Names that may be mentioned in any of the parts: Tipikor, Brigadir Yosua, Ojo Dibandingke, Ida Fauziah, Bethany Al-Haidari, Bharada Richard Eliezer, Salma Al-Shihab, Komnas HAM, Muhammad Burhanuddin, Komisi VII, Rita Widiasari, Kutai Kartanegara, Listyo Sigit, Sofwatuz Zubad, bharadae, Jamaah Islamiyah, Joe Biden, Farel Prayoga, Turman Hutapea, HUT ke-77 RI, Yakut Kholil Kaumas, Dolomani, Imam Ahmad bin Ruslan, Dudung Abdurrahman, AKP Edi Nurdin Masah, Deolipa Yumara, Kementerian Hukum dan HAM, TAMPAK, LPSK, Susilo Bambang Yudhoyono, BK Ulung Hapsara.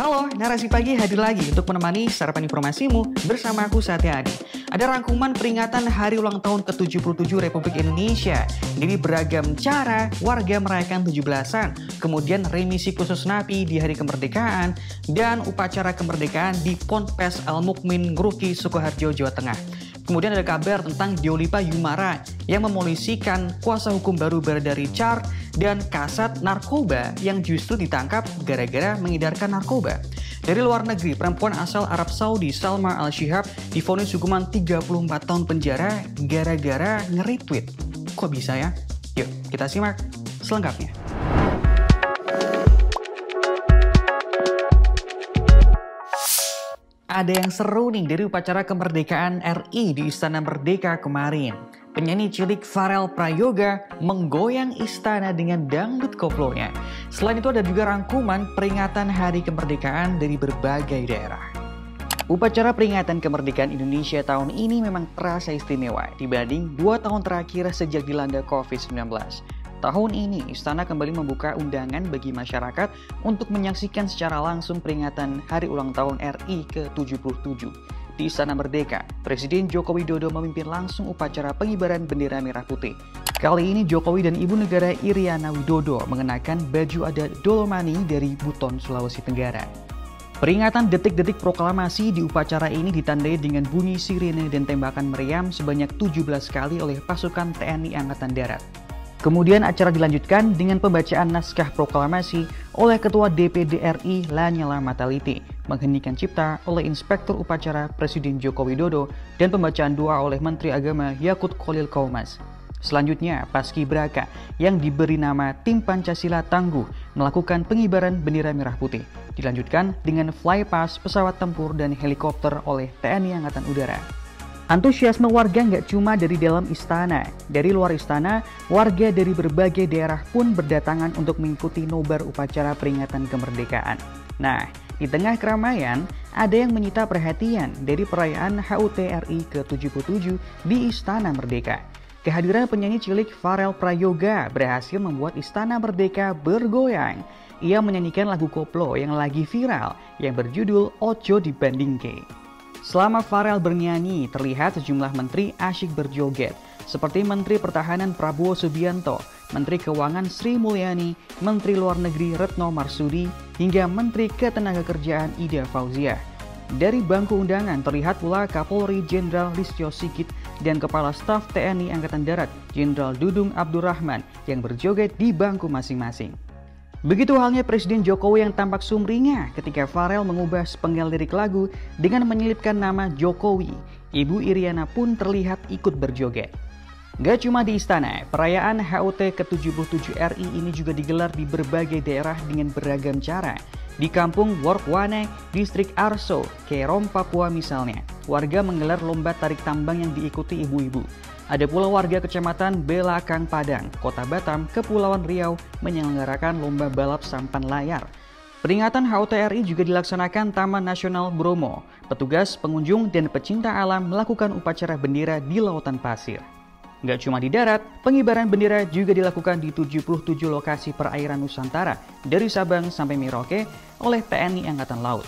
Halo, Narasi Pagi hadir lagi untuk menemani sarapan informasimu bersama aku Satya Adi. Ada rangkuman peringatan Hari Ulang Tahun ke-77 Republik Indonesia. Jadi beragam cara warga merayakan 17-an, kemudian remisi khusus napi di hari kemerdekaan, dan upacara kemerdekaan di Ponpes Al Mukmin Ngruki, Sukoharjo, Jawa Tengah. Kemudian ada kabar tentang Deolipa Yumara yang memolisikan kuasa hukum baru Bharada Richard dan kasat narkoba yang justru ditangkap gara-gara mengedarkan narkoba. Dari luar negeri, perempuan asal Arab Saudi Salma Al-Shihab divonis hukuman 34 tahun penjara gara-gara nge-retweet. Kok bisa ya? Yuk, kita simak selengkapnya. Ada yang seru nih dari upacara kemerdekaan RI di Istana Merdeka kemarin. Penyanyi cilik Farel Prayoga menggoyang istana dengan dangdut koplonya. Selain itu ada juga rangkuman peringatan Hari Kemerdekaan dari berbagai daerah. Upacara peringatan kemerdekaan Indonesia tahun ini memang terasa istimewa dibanding 2 tahun terakhir sejak dilanda COVID-19. Tahun ini, Istana kembali membuka undangan bagi masyarakat untuk menyaksikan secara langsung peringatan Hari Ulang Tahun RI ke-77. Di Istana Merdeka, Presiden Joko Widodo memimpin langsung upacara pengibaran bendera merah putih. Kali ini Jokowi dan Ibu Negara Iriana Widodo mengenakan baju adat Dolomani dari Buton, Sulawesi Tenggara. Peringatan detik-detik proklamasi di upacara ini ditandai dengan bunyi sirene dan tembakan meriam sebanyak 17 kali oleh pasukan TNI Angkatan Darat. Kemudian acara dilanjutkan dengan pembacaan naskah proklamasi oleh Ketua DPD RI Lanyala Mataliti, mengheningkan cipta oleh Inspektur Upacara Presiden Joko Widodo, dan pembacaan doa oleh Menteri Agama Yakut Kholil Kaumas. Selanjutnya, Paskibraka yang diberi nama Tim Pancasila Tangguh melakukan pengibaran bendera merah putih. Dilanjutkan dengan flypass pesawat tempur dan helikopter oleh TNI Angkatan Udara. Antusiasme warga nggak cuma dari dalam istana. Dari luar istana, warga dari berbagai daerah pun berdatangan untuk mengikuti nobar upacara peringatan kemerdekaan. Nah, di tengah keramaian, ada yang menyita perhatian dari perayaan HUT RI ke-77 di Istana Merdeka. Kehadiran penyanyi cilik Farel Prayoga berhasil membuat Istana Merdeka bergoyang. Ia menyanyikan lagu koplo yang lagi viral yang berjudul Ojo Dibandingke. Selama Farel bernyanyi, terlihat sejumlah menteri asyik berjoget, seperti Menteri Pertahanan Prabowo Subianto, Menteri Keuangan Sri Mulyani, Menteri Luar Negeri Retno Marsudi, hingga Menteri Ketenagakerjaan Ida Fauziah. Dari bangku undangan terlihat pula Kapolri Jenderal Listyo Sigit dan Kepala Staf TNI Angkatan Darat Jenderal Dudung Abdurrahman yang berjoget di bangku masing-masing. Begitu halnya Presiden Jokowi yang tampak sumringah ketika Farel mengubah sepenggal lirik lagu dengan menyelipkan nama Jokowi. Ibu Iriana pun terlihat ikut berjoget. Gak cuma di istana, perayaan HUT ke-77 RI ini juga digelar di berbagai daerah dengan beragam cara. Di kampung Workwane, distrik Arso, Kerom, Papua misalnya, warga menggelar lomba tarik tambang yang diikuti ibu-ibu. Ada pula warga Kecamatan Belakang Padang, Kota Batam, Kepulauan Riau menyelenggarakan lomba balap sampan layar. Peringatan HUT RI juga dilaksanakan Taman Nasional Bromo. Petugas, pengunjung, dan pecinta alam melakukan upacara bendera di lautan pasir. Nggak cuma di darat, pengibaran bendera juga dilakukan di 77 lokasi perairan Nusantara, dari Sabang sampai Merauke oleh TNI Angkatan Laut.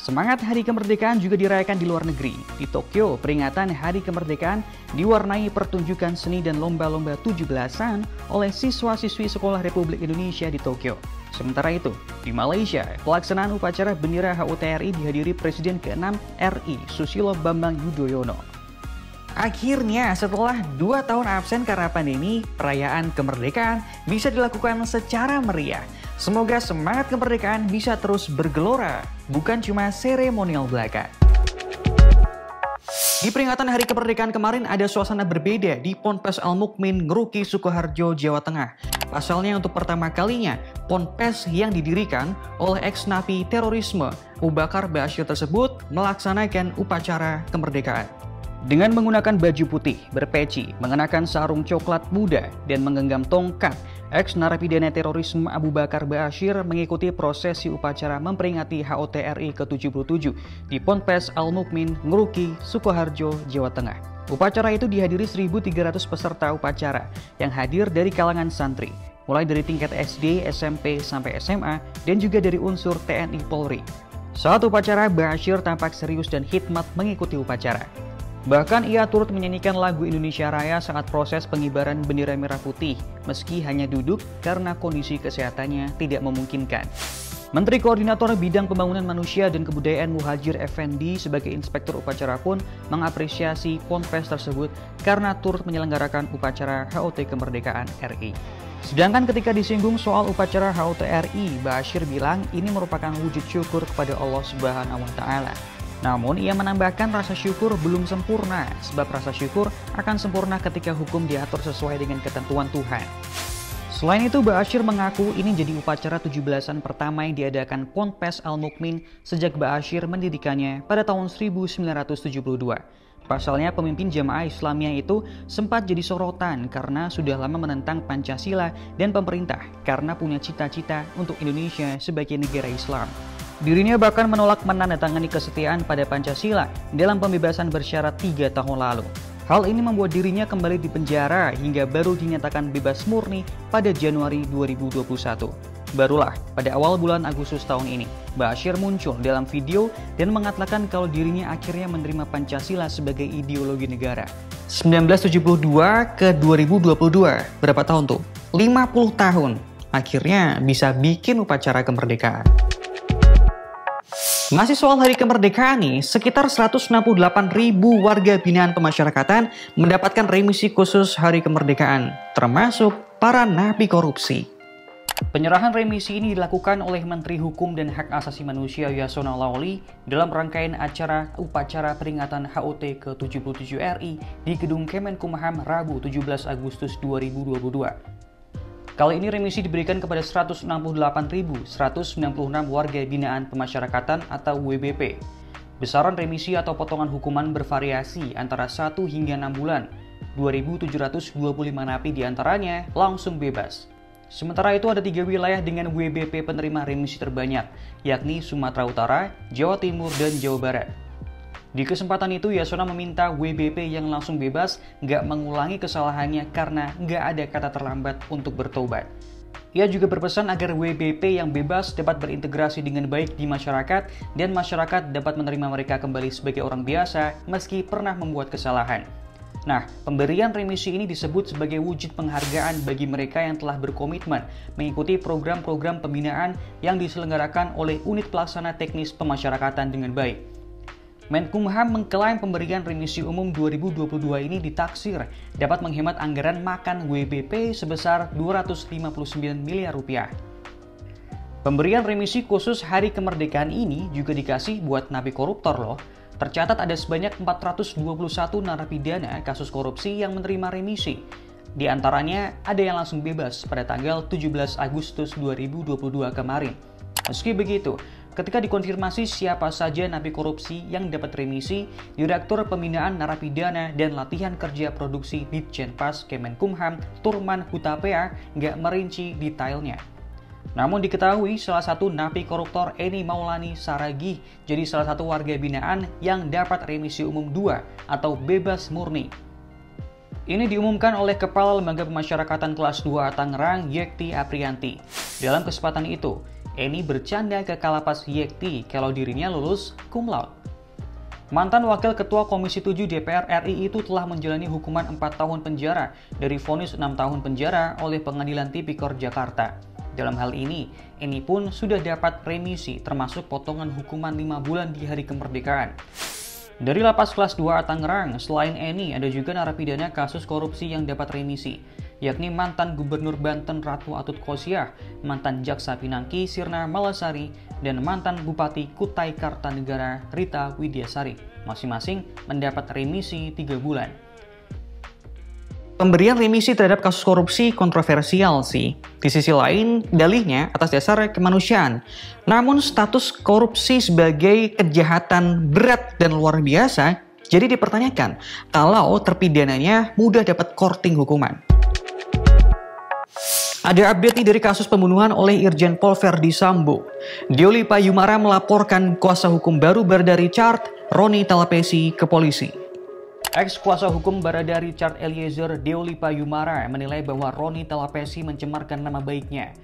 Semangat Hari Kemerdekaan juga dirayakan di luar negeri. Di Tokyo, peringatan Hari Kemerdekaan diwarnai pertunjukan seni dan lomba-lomba 17-an oleh siswa-siswi Sekolah Republik Indonesia di Tokyo. Sementara itu, di Malaysia, pelaksanaan upacara bendera HUT RI dihadiri Presiden ke-6 RI Susilo Bambang Yudhoyono. Akhirnya, setelah 2 tahun absen karena pandemi, perayaan kemerdekaan bisa dilakukan secara meriah. Semoga semangat kemerdekaan bisa terus bergelora, bukan cuma seremonial belaka. Di peringatan Hari Kemerdekaan kemarin ada suasana berbeda di Ponpes Al Mukmin Ngruki, Sukoharjo, Jawa Tengah. Pasalnya untuk pertama kalinya, ponpes yang didirikan oleh ex-napi terorisme Abu Bakar Ba'asyir tersebut melaksanakan upacara kemerdekaan. Dengan menggunakan baju putih, berpeci, mengenakan sarung coklat muda, dan menggenggam tongkat, ex-narapidana terorisme Abu Bakar Ba'asyir mengikuti prosesi upacara memperingati HUT RI ke-77 di Ponpes Al Mukmin Ngruki, Sukoharjo, Jawa Tengah. Upacara itu dihadiri 1.300 peserta upacara yang hadir dari kalangan santri, mulai dari tingkat SD, SMP, sampai SMA, dan juga dari unsur TNI Polri. Saat upacara, Ba'asyir tampak serius dan hikmat mengikuti upacara. Bahkan ia turut menyanyikan lagu Indonesia Raya saat proses pengibaran bendera merah putih, meski hanya duduk karena kondisi kesehatannya tidak memungkinkan. Menteri Koordinator Bidang Pembangunan Manusia dan Kebudayaan Muhajir Effendi sebagai inspektur upacara pun mengapresiasi ponpes tersebut karena turut menyelenggarakan upacara HUT Kemerdekaan RI. Sedangkan ketika disinggung soal upacara HUT RI, Ba'asyir bilang ini merupakan wujud syukur kepada Allah Subhanahu wa Ta'ala. Namun ia menambahkan rasa syukur belum sempurna, sebab rasa syukur akan sempurna ketika hukum diatur sesuai dengan ketentuan Tuhan. Selain itu, Ba'asyir mengaku ini jadi upacara 17-an pertama yang diadakan Ponpes Al-Mukmin sejak Ba'asyir mendirikannya pada tahun 1972. Pasalnya, pemimpin jamaah Islamiyah itu sempat jadi sorotan karena sudah lama menentang Pancasila dan pemerintah karena punya cita-cita untuk Indonesia sebagai negara Islam. Dirinya bahkan menolak menandatangani kesetiaan pada Pancasila dalam pembebasan bersyarat 3 tahun lalu. Hal ini membuat dirinya kembali dipenjara hingga baru dinyatakan bebas murni pada Januari 2021. Barulah pada awal bulan Agustus tahun ini, Ba'asyir muncul dalam video dan mengatakan kalau dirinya akhirnya menerima Pancasila sebagai ideologi negara. 1972 ke 2022, berapa tahun tuh? 50 tahun. Akhirnya bisa bikin upacara kemerdekaan. Masih soal hari kemerdekaan nih, sekitar 168.000 warga binaan pemasyarakatan mendapatkan remisi khusus hari kemerdekaan, termasuk para napi korupsi. Penyerahan remisi ini dilakukan oleh Menteri Hukum dan Hak Asasi Manusia Yasona Laoli dalam rangkaian acara upacara peringatan HUT ke-77 RI di Gedung Kemenkumham Rabu 17 Agustus 2022. Kali ini remisi diberikan kepada 168.196 warga binaan pemasyarakatan atau WBP. Besaran remisi atau potongan hukuman bervariasi antara 1 hingga 6 bulan. 2.725 napi diantaranya langsung bebas. Sementara itu ada 3 wilayah dengan WBP penerima remisi terbanyak, yakni Sumatera Utara, Jawa Timur, dan Jawa Barat. Di kesempatan itu, Yasona meminta WBP yang langsung bebas nggak mengulangi kesalahannya karena nggak ada kata terlambat untuk bertobat. Ia juga berpesan agar WBP yang bebas dapat berintegrasi dengan baik di masyarakat dan masyarakat dapat menerima mereka kembali sebagai orang biasa meski pernah membuat kesalahan. Nah, pemberian remisi ini disebut sebagai wujud penghargaan bagi mereka yang telah berkomitmen mengikuti program-program pembinaan yang diselenggarakan oleh Unit Pelaksana Teknis Pemasyarakatan dengan baik. Menkumham mengklaim pemberian remisi umum 2022 ini ditaksir dapat menghemat anggaran makan WBP sebesar 259 miliar rupiah. Pemberian remisi khusus hari kemerdekaan ini juga dikasih buat napi koruptor loh. Tercatat ada sebanyak 421 narapidana kasus korupsi yang menerima remisi. Di antaranya ada yang langsung bebas pada tanggal 17 Agustus 2022 kemarin. Meski begitu, ketika dikonfirmasi siapa saja napi korupsi yang dapat remisi, Direktur Pembinaan Narapidana dan Latihan Kerja Produksi Ditjenpas Kemenkumham Turman Hutapea nggak merinci detailnya. Namun diketahui salah satu napi koruptor Eni Maulani Saragih jadi salah satu warga binaan yang dapat remisi umum 2 atau bebas murni. Ini diumumkan oleh Kepala Lembaga Pemasyarakatan Kelas 2 Tangerang, Yekti Aprianti. Dalam kesempatan itu, Eni bercanda ke kalapas Yekti kalau dirinya lulus cum laude. Mantan Wakil Ketua Komisi 7 DPR RI itu telah menjalani hukuman 4 tahun penjara dari vonis 6 tahun penjara oleh Pengadilan Tipikor Jakarta. Dalam hal ini, Eni pun sudah dapat remisi termasuk potongan hukuman 5 bulan di hari kemerdekaan. Dari lapas kelas 2 Tangerang, selain Eni, ada juga narapidana kasus korupsi yang dapat remisi, yakni mantan Gubernur Banten Ratu Atut Chosiyah, mantan Jaksa Pinangki Sirna Malasari, dan mantan Bupati Kutai Kartanegara Rita Widiasari. Masing-masing mendapat remisi 3 bulan. Pemberian remisi terhadap kasus korupsi kontroversial sih. Di sisi lain, dalihnya atas dasar kemanusiaan. Namun status korupsi sebagai kejahatan berat dan luar biasa jadi dipertanyakan kalau terpidananya mudah dapat korting hukuman. Ada update nih dari kasus pembunuhan oleh Irjen Pol Ferdy Sambo. Deolipa Yumara melaporkan kuasa hukum baru Bharada Richard Eliezer, Roni Talapesi ke polisi. Ex-kuasa hukum Bharada Richard Eliezer, Deolipa Yumara, menilai bahwa Roni Talapesi mencemarkan nama baiknya.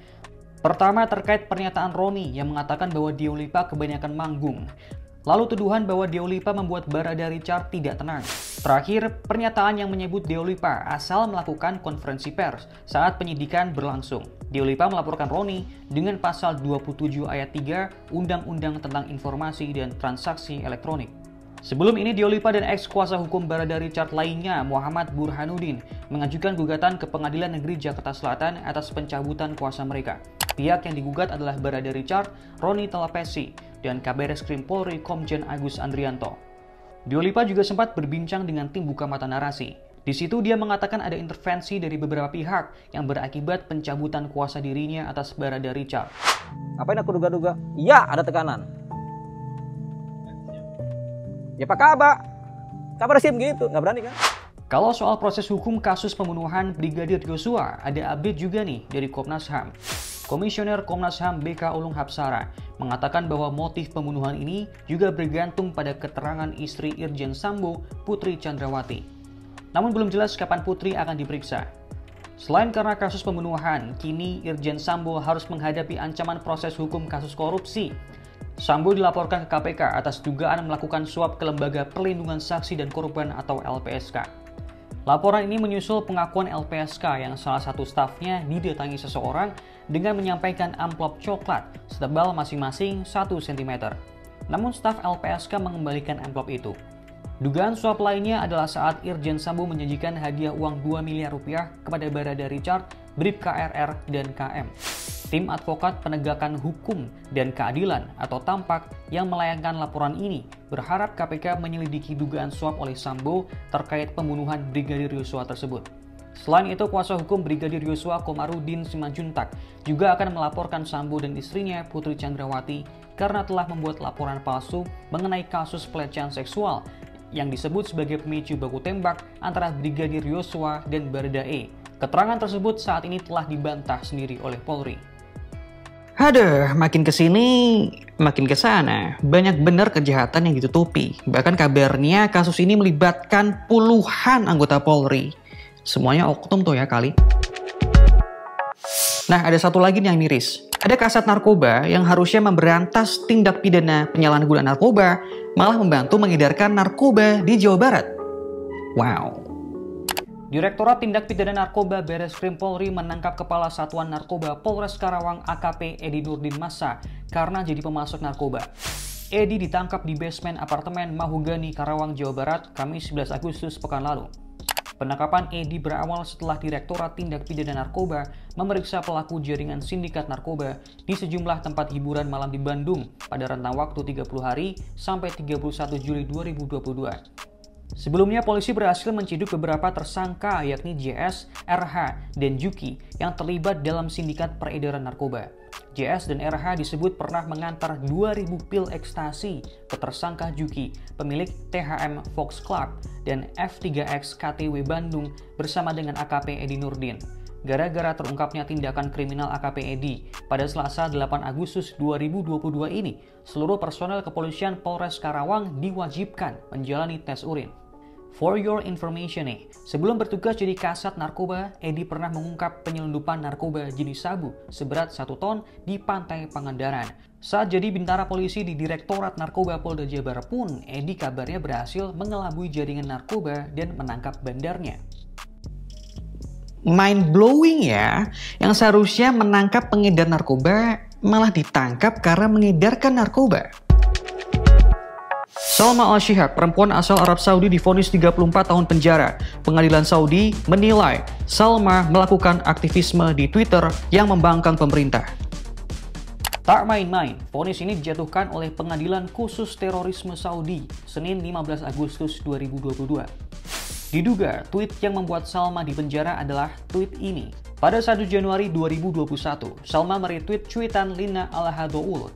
Pertama, terkait pernyataan Roni yang mengatakan bahwa Deolipa kebanyakan manggung. Lalu tuduhan bahwa Deolipa membuat Bharada Richard tidak tenang. Terakhir, pernyataan yang menyebut Deolipa asal melakukan konferensi pers saat penyidikan berlangsung. Deolipa melaporkan Roni dengan pasal 27 ayat 3 Undang-Undang tentang Informasi dan Transaksi Elektronik. Sebelum ini, Deolipa dan ex-kuasa hukum Bharada Richard lainnya, Muhammad Burhanuddin, mengajukan gugatan ke Pengadilan Negeri Jakarta Selatan atas pencabutan kuasa mereka. Pihak yang digugat adalah Bharada Richard, Roni Talapesi, dan Kabareskrim Polri Komjen Agus Andrianto. Deolipa juga sempat berbincang dengan tim Buka Mata Narasi. Di situ dia mengatakan ada intervensi dari beberapa pihak yang berakibat pencabutan kuasa dirinya atas Bharada Richard. Ngapain aku duga-duga? Iya, ada tekanan. Ya Pak kabar SIM gitu, nggak berani kan? Kalau soal proses hukum kasus pembunuhan Brigadir Yosua, ada update juga nih dari Komnas HAM. Komisioner Komnas HAM BK Ulung Hapsara mengatakan bahwa motif pembunuhan ini juga bergantung pada keterangan istri Irjen Sambo, Putri Chandrawati. Namun belum jelas kapan Putri akan diperiksa. Selain karena kasus pembunuhan, kini Irjen Sambo harus menghadapi ancaman proses hukum kasus korupsi. Sambo dilaporkan ke KPK atas dugaan melakukan suap ke Lembaga Perlindungan Saksi dan Korban atau LPSK. Laporan ini menyusul pengakuan LPSK yang salah satu stafnya didatangi seseorang dengan menyampaikan amplop coklat setebal masing-masing 1 cm. Namun staf LPSK mengembalikan amplop itu. Dugaan suap lainnya adalah saat Irjen Sambo menjanjikan hadiah uang 2 miliar rupiah kepada Bharada Richard, Brib KRR, dan KM. Tim Advokat Penegakan Hukum dan Keadilan atau TAMPAK yang melayangkan laporan ini berharap KPK menyelidiki dugaan suap oleh Sambo terkait pembunuhan Brigadir Yosua tersebut. Selain itu, kuasa hukum Brigadir Yosua Komarudin Simanjuntak juga akan melaporkan Sambo dan istrinya Putri Chandrawati karena telah membuat laporan palsu mengenai kasus pelecehan seksual yang disebut sebagai pemicu baku tembak antara Brigadir Yosua dan Baradae. Keterangan tersebut saat ini telah dibantah sendiri oleh Polri. Aduh, makin kesini, makin kesana. Banyak bener kejahatan yang ditutupi. Bahkan kabarnya kasus ini melibatkan puluhan anggota Polri. Semuanya oknum tuh ya kali. Nah, ada satu lagi nih yang miris. Ada kasat narkoba yang harusnya memberantas tindak pidana penyalahgunaan narkoba, malah membantu mengedarkan narkoba di Jawa Barat. Wow. Direktorat Tindak Pidana Narkoba Bareskrim Polri menangkap Kepala Satuan Narkoba Polres Karawang AKP Edi Nurdin Masah karena jadi pemasok narkoba. Edi ditangkap di basement apartemen Mahugani, Karawang, Jawa Barat, Kamis 11 Agustus pekan lalu. Penangkapan Edi berawal setelah Direktorat Tindak Pidana Narkoba memeriksa pelaku jaringan sindikat narkoba di sejumlah tempat hiburan malam di Bandung pada rentang waktu 30 hari sampai 31 Juli 2022. Sebelumnya, polisi berhasil menciduk beberapa tersangka yakni JS, RH, dan Juki yang terlibat dalam sindikat peredaran narkoba. JS dan RH disebut pernah mengantar 2.000 pil ekstasi ke tersangka Juki, pemilik THM Fox Club dan F3X KTW Bandung bersama dengan AKP Edi Nurdin. Gara-gara terungkapnya tindakan kriminal AKP Edi pada Selasa 8 Agustus 2022 ini, seluruh personel kepolisian Polres Karawang diwajibkan menjalani tes urin. For your information nih, sebelum bertugas jadi kasat narkoba, Edi pernah mengungkap penyelundupan narkoba jenis sabu seberat 1 ton di Pantai Pangandaran. Saat jadi bintara polisi di Direktorat Narkoba Polda Jabar pun, Edi kabarnya berhasil mengelabui jaringan narkoba dan menangkap bandarnya. Mind blowing ya, yang seharusnya menangkap pengedar narkoba malah ditangkap karena mengedarkan narkoba. Salma Al-Shihab, perempuan asal Arab Saudi, divonis 34 tahun penjara. Pengadilan Saudi menilai Salma melakukan aktivisme di Twitter yang membangkang pemerintah. Tak main-main, vonis ini dijatuhkan oleh Pengadilan Khusus Terorisme Saudi Senin 15 Agustus 2022. Diduga, tweet yang membuat Salma dipenjara adalah tweet ini. Pada 1 Januari 2021, Salma meretweet cuitan Lina Al-Hadoul.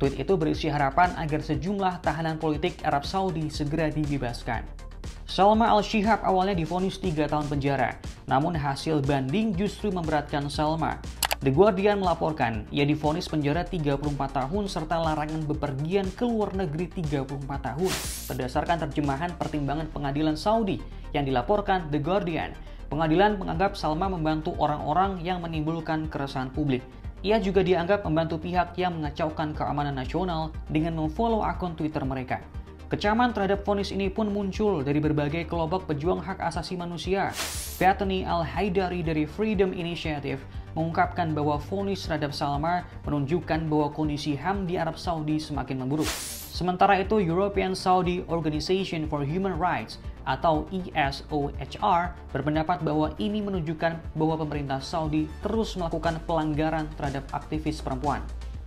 Tweet itu berisi harapan agar sejumlah tahanan politik Arab Saudi segera dibebaskan. Salma Al-Shihab awalnya divonis 3 tahun penjara, namun hasil banding justru memberatkan Salma. The Guardian melaporkan, ia divonis penjara 34 tahun serta larangan bepergian ke luar negeri 34 tahun berdasarkan terjemahan pertimbangan pengadilan Saudi yang dilaporkan The Guardian. Pengadilan menganggap Salma membantu orang-orang yang menimbulkan keresahan publik. Ia juga dianggap membantu pihak yang mengacaukan keamanan nasional dengan memfollow akun Twitter mereka. Kecaman terhadap vonis ini pun muncul dari berbagai kelompok pejuang hak asasi manusia. Bethany Al-Haidari dari Freedom Initiative mengungkapkan bahwa vonis terhadap Salma menunjukkan bahwa kondisi HAM di Arab Saudi semakin memburuk. Sementara itu, European Saudi Organization for Human Rights atau ESOHR berpendapat bahwa ini menunjukkan bahwa pemerintah Saudi terus melakukan pelanggaran terhadap aktivis perempuan.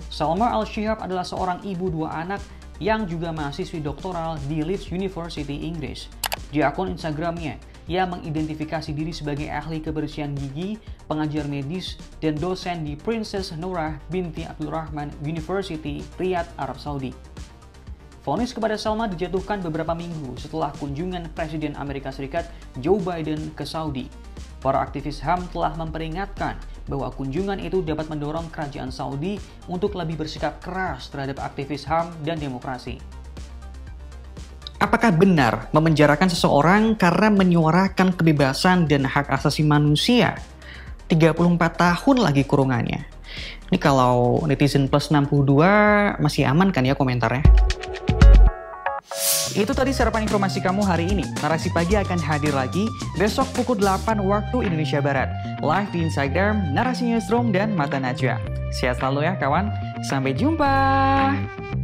Salma Al-Shihab adalah seorang ibu dua anak yang juga mahasiswi doktoral di Leeds University, Inggris. Di akun Instagramnya, ia mengidentifikasi diri sebagai ahli kebersihan gigi, pengajar medis, dan dosen di Princess Noura binti Abdurrahman University, Riyadh, Arab Saudi. Vonis kepada Salma dijatuhkan beberapa minggu setelah kunjungan Presiden Amerika Serikat Joe Biden ke Saudi. Para aktivis HAM telah memperingatkan bahwa kunjungan itu dapat mendorong kerajaan Saudi untuk lebih bersikap keras terhadap aktivis HAM dan demokrasi. Apakah benar memenjarakan seseorang karena menyuarakan kebebasan dan hak asasi manusia? 34 tahun lagi kurungannya. Ini kalau netizen plus 62 masih aman kan ya komentarnya? Itu tadi sarapan informasi kamu hari ini. Narasi Pagi akan hadir lagi besok pukul 8 waktu Indonesia Barat. Live di Instagram, Narasi Newsroom, dan Mata Najwa. Sehat selalu ya kawan. Sampai jumpa.